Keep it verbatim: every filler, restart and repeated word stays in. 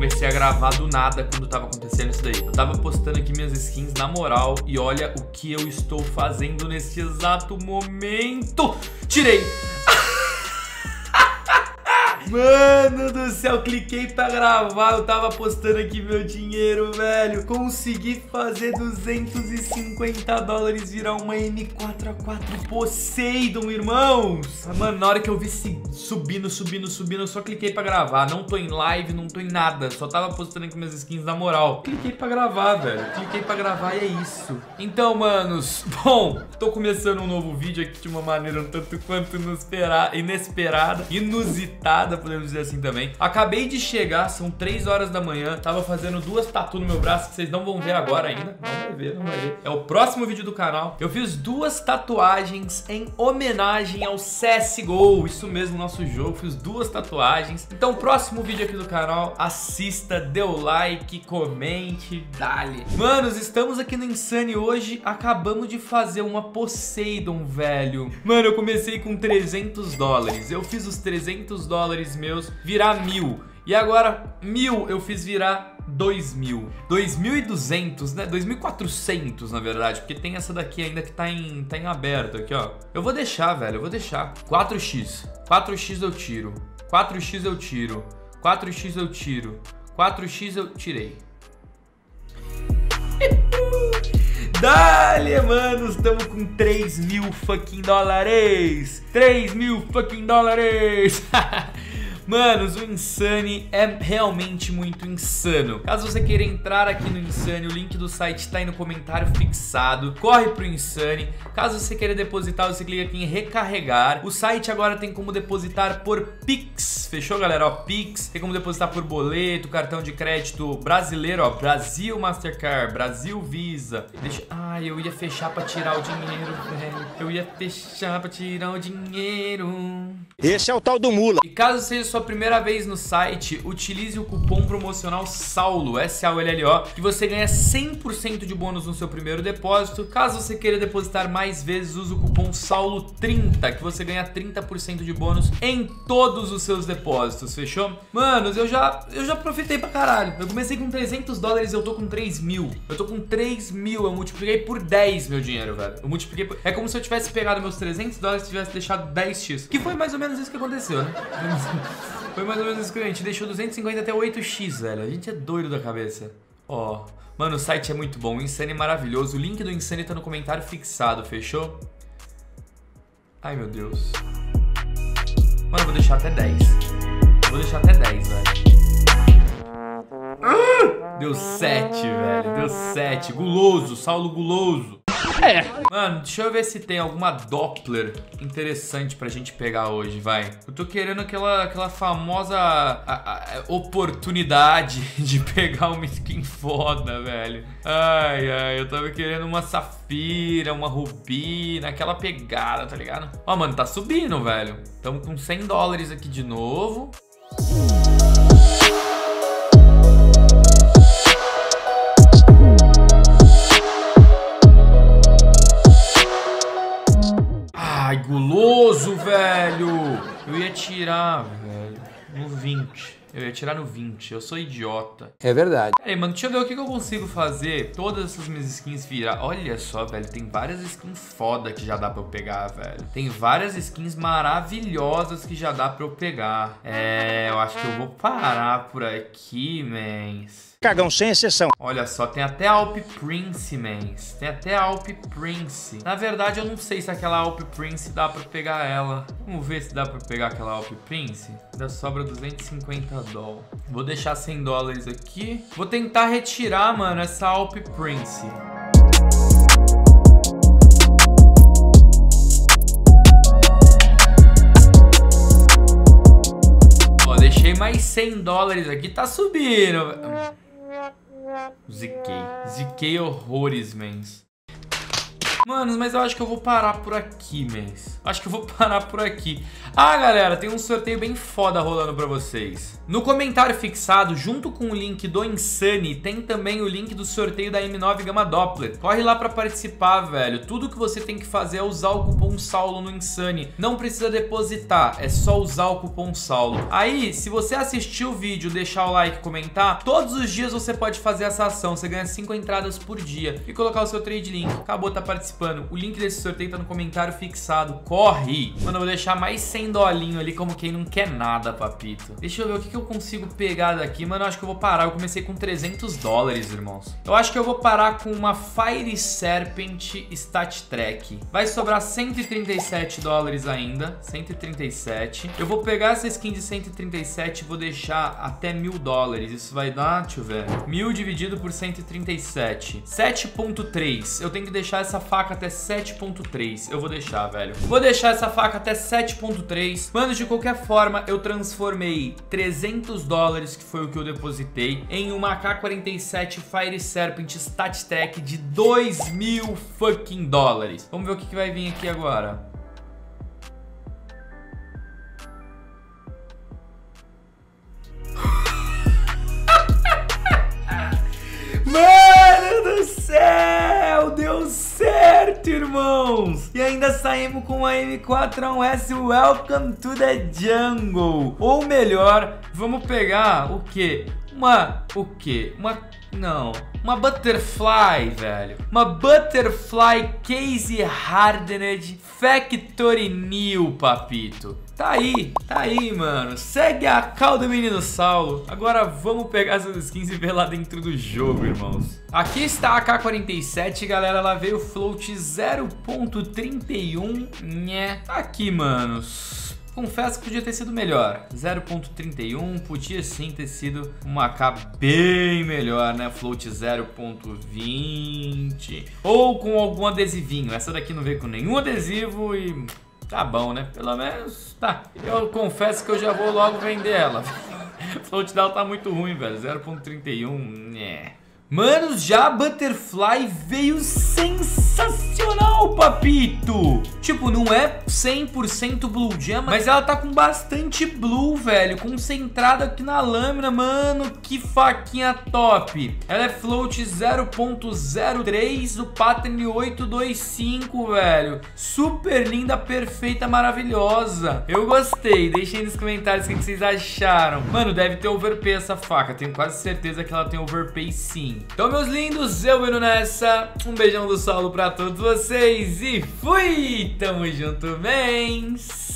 comecei a gravar do nada quando tava acontecendo isso daí. Eu tava postando aqui minhas skins na moral e olha o que eu estou fazendo nesse exato momento. Tirei! Mano do céu, cliquei pra gravar, eu tava postando aqui meu dinheiro, velho. Consegui fazer duzentos e cinquenta dólares virar uma M quatro A quatro Poseidon, irmãos. Mano, na hora que eu vi subindo, subindo, subindo, eu só cliquei pra gravar. Não tô em live, não tô em nada, só tava postando aqui minhas skins na moral. Cliquei pra gravar, velho, cliquei pra gravar e é isso. Então, manos, bom, tô começando um novo vídeo aqui de uma maneira um tanto quanto inesperada, inusitada, podemos dizer assim também. Acabei de chegar, são três horas da manhã, tava fazendo duas tatu no meu braço, que vocês não vão ver agora ainda. Não vai ver, não vai ver. É o próximo vídeo do canal. Eu fiz duas tatuagens em homenagem ao C S G O, isso mesmo, nosso jogo. Fiz duas tatuagens. Então, próximo vídeo aqui do canal, assista, dê o like, comente, dale. Manos, estamos aqui no Insane hoje, acabamos de fazer uma Poseidon, velho. Mano, eu comecei com trezentos dólares, eu fiz os trezentos dólares meus virar mil. E agora mil eu fiz virar dois mil, dois mil e duzentos, né? dois mil e quatrocentos, na verdade, porque tem essa daqui ainda que tá em, tá em aberto aqui, ó. Eu vou deixar, velho, eu vou deixar. Quatro x, quatro x eu tiro, quatro x eu tiro, quatro x eu tiro, quatro x eu tirei. Dale, mano, estamos com três mil fucking dólares, três mil fucking dólares. Manos, o Insane é realmente muito insano. Caso você queira entrar aqui no Insane, o link do site tá aí no comentário fixado. Corre pro Insane. Caso você queira depositar, você clica aqui em recarregar. O site agora tem como depositar por Pix. Fechou, galera? Ó, Pix. Tem como depositar por boleto, cartão de crédito brasileiro, ó. Brasil Mastercard, Brasil Visa. Deixa... Ai, eu ia fechar pra tirar o dinheiro, velho. Eu ia fechar pra tirar o dinheiro. Esse é o tal do mula. E caso seja sua primeira vez no site, utilize o cupom promocional SAULLO, S A U L L O, que você ganha cem por cento de bônus no seu primeiro depósito. Caso você queira depositar mais vezes, use o cupom SAULLO trinta, que você ganha trinta por cento de bônus em todos os seus depósitos, fechou? Manos, eu já, eu já aproveitei pra caralho. Eu comecei com trezentos dólares, eu tô com três mil. Eu tô com três mil, eu multipliquei por dez meu dinheiro, velho. Eu multipliquei por... É como se eu tivesse pegado meus trezentos dólares e tivesse deixado dez x, que foi mais ou menos isso que aconteceu, né? Foi mais ou menos isso que a gente deixou duzentos e cinquenta até oito x, velho. A gente é doido da cabeça. Ó, mano, o site é muito bom, o Insane é maravilhoso. O link do Insane tá no comentário fixado, fechou? Ai, meu Deus. Mano, eu vou deixar até dez. Vou deixar até dez, velho. Deu sete, velho. Deu sete. Guloso, Saulo guloso. É. Mano, deixa eu ver se tem alguma Doppler interessante pra gente pegar hoje, vai. Eu tô querendo aquela, aquela famosa a, a, oportunidade de pegar uma skin foda, velho. Ai, ai, eu tava querendo uma safira, uma rubina, aquela pegada, tá ligado? Ó, mano, tá subindo, velho. Tamo com cem dólares aqui de novo. Ai, guloso, velho. Eu ia tirar, velho, no vinte. Eu ia tirar no vinte. Eu sou idiota. É verdade. Peraí, mano, deixa eu ver o que eu consigo fazer. Todas essas minhas skins virar. Olha só, velho, tem várias skins foda que já dá pra eu pegar, velho. Tem várias skins maravilhosas que já dá pra eu pegar. É, eu acho que eu vou parar por aqui, mens. Cagão, sem exceção. Olha só, tem até Alp Prince, mans. Tem até Alp Prince. Na verdade, eu não sei se aquela Alp Prince dá pra pegar ela. Vamos ver se dá pra pegar aquela Alp Prince. Ainda sobra duzentos e cinquenta dólares. Vou deixar cem dólares aqui. Vou tentar retirar, mano, essa Alp Prince. Ó, deixei mais cem dólares aqui. Tá subindo. Ziquei, ziquei horrores, mans. Manos, mas eu acho que eu vou parar por aqui, mês. Acho que eu vou parar por aqui. Ah, galera, tem um sorteio bem foda rolando pra vocês. No comentário fixado, junto com o link do Insane, tem também o link do sorteio da M nove Gama Doppler. Corre lá pra participar, velho. Tudo que você tem que fazer é usar o cupom SAULLO no Insane. Não precisa depositar, é só usar o cupom SAULLO. Aí, se você assistir o vídeo, deixar o like, comentar, todos os dias você pode fazer essa ação. Você ganha cinco entradas por dia e colocar o seu trade link. Acabou, tá participando. O link desse sorteio tá no comentário fixado. Corre! Mano, eu vou deixar mais cem dolinho ali como quem não quer nada, papito. Deixa eu ver o que, que eu consigo pegar daqui. Mano, eu acho que eu vou parar. Eu comecei com trezentos dólares, irmãos. Eu acho que eu vou parar com uma Fire Serpent Stat Track. Vai sobrar cento e trinta e sete dólares ainda. cento e trinta e sete. Eu vou pegar essa skin de cento e trinta e sete e vou deixar até mil dólares. Isso vai dar, deixa eu ver, mil dividido por cento e trinta e sete. sete ponto três. Eu tenho que deixar essa faca até sete ponto três. Eu vou deixar, velho. Vou deixar essa faca até sete ponto três. Mano, de qualquer forma, eu transformei trezentos dólares, que foi o que eu depositei, em uma A K quarenta e sete Fire Serpent Stat Tech de dois mil fucking dólares. Vamos ver o que, que vai vir aqui agora. Mano do céu, deu certo, irmãos! E ainda saímos com a M quatro A um S Welcome to the Jungle. Ou melhor, vamos pegar o quê? Uma... o quê? Uma... não... uma Butterfly, velho. Uma Butterfly Case Hardened Factory New, papito. Tá aí, tá aí, mano. Segue a calda do menino Saulo. Agora vamos pegar essas skins e ver lá dentro do jogo, irmãos. Aqui está a A K quarenta e sete, galera. Ela veio float zero ponto trinta e um. Tá aqui, manos. Confesso que podia ter sido melhor. Zero ponto trinta e um, podia sim ter sido uma A K bem melhor, né? Float zero ponto vinte. Ou com algum adesivinho. Essa daqui não veio com nenhum adesivo e... tá bom, né? Pelo menos tá. Eu confesso que eu já vou logo vender ela. Float down tá muito ruim, velho. Zero ponto trinta e um, né? Mano, já a Butterfly veio sensacional, papito! Tipo, não é cem por cento Blue Gem, mas ela tá com bastante Blue, velho. Concentrada aqui na lâmina, mano. Que faquinha top! Ela é float zero ponto zero três do Pattern oito dois cinco, velho. Super linda, perfeita, maravilhosa. Eu gostei. Deixem aí nos comentários o que vocês acharam. Mano, deve ter overpay essa faca. Tenho quase certeza que ela tem overpay, sim. Então, meus lindos, eu vou indo nessa. Um beijão do Saulo pra todos vocês e fui! Tamo junto, mens!